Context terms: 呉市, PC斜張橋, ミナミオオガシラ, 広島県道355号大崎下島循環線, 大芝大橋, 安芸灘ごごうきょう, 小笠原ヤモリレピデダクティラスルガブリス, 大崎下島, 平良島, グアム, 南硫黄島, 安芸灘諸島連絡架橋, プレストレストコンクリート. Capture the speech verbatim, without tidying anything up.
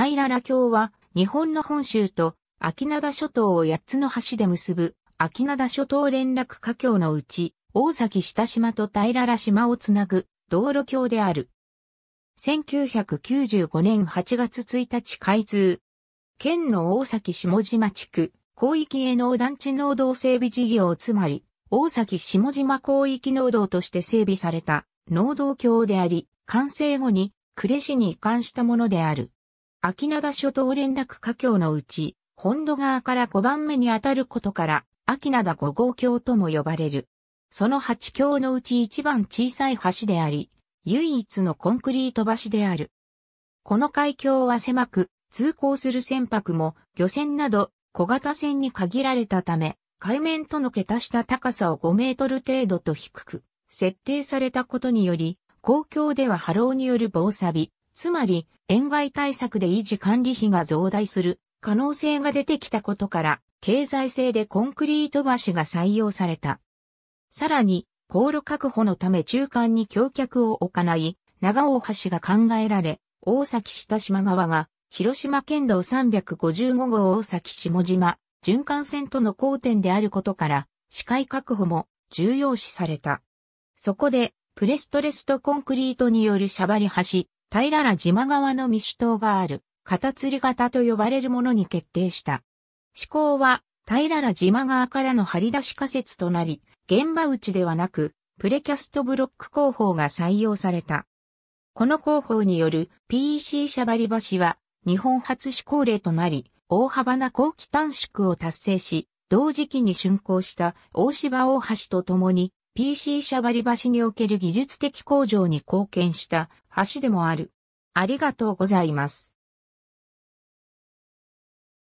平良峡は日本の本州と安芸灘諸島をやっつの橋で結ぶ安芸灘諸島連絡架橋のうち大崎下島と平良島をつなぐ道路橋である。せんきゅうひゃくきゅうじゅうごねんはちがつついたち開通。県の大崎下島地区広域への団地農道整備事業つまり大崎下島広域農道として整備された農道橋であり、完成後に呉市に移管したものである。安芸灘諸島連絡架橋のうち、本土側からごばんめにあたることから、安芸灘ごごうきょうとも呼ばれる。そのはっきょうのうち一番小さい橋であり、唯一のコンクリート橋である。この海峡は狭く、通行する船舶も漁船など小型船に限られたため、海面との桁下高さをごメートル程度と低く、設定されたことにより、公共では波浪による防錆、つまり塩害対策で維持管理費が増大する可能性が出てきたことから、経済性でコンクリート橋が採用された。さらに、航路確保のため中間に橋脚を置かない長大橋が考えられ、大崎下島側が広島県道さんびゃくごじゅうごごう大崎下島循環線との交点であることから、視界確保も重要視された。そこで、プレストレストコンクリートによる斜張橋、平良島側の密主塔がある、片吊り型と呼ばれるものに決定した。施工は、平良島側からの張り出し仮設となり、現場打ちではなく、プレキャストブロック工法が採用された。この工法による ピーイーシー 斜張橋は、日本初施行例となり、大幅な工期短縮を達成し、同時期に竣工した大芝大橋とともに、ピーシー 斜張橋における技術的向上に貢献した橋でもある。ありがとうございます。